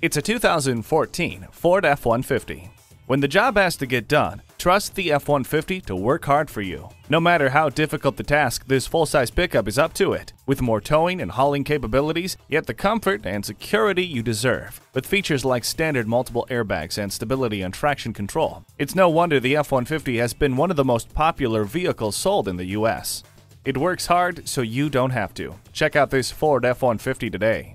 It's a 2014 Ford F-150. When the job has to get done, trust the F-150 to work hard for you. No matter how difficult the task, this full-size pickup is up to it, with more towing and hauling capabilities, yet the comfort and security you deserve. With features like standard multiple airbags and stability and traction control, it's no wonder the F-150 has been one of the most popular vehicles sold in the U.S. It works hard so you don't have to. Check out this Ford F-150 today.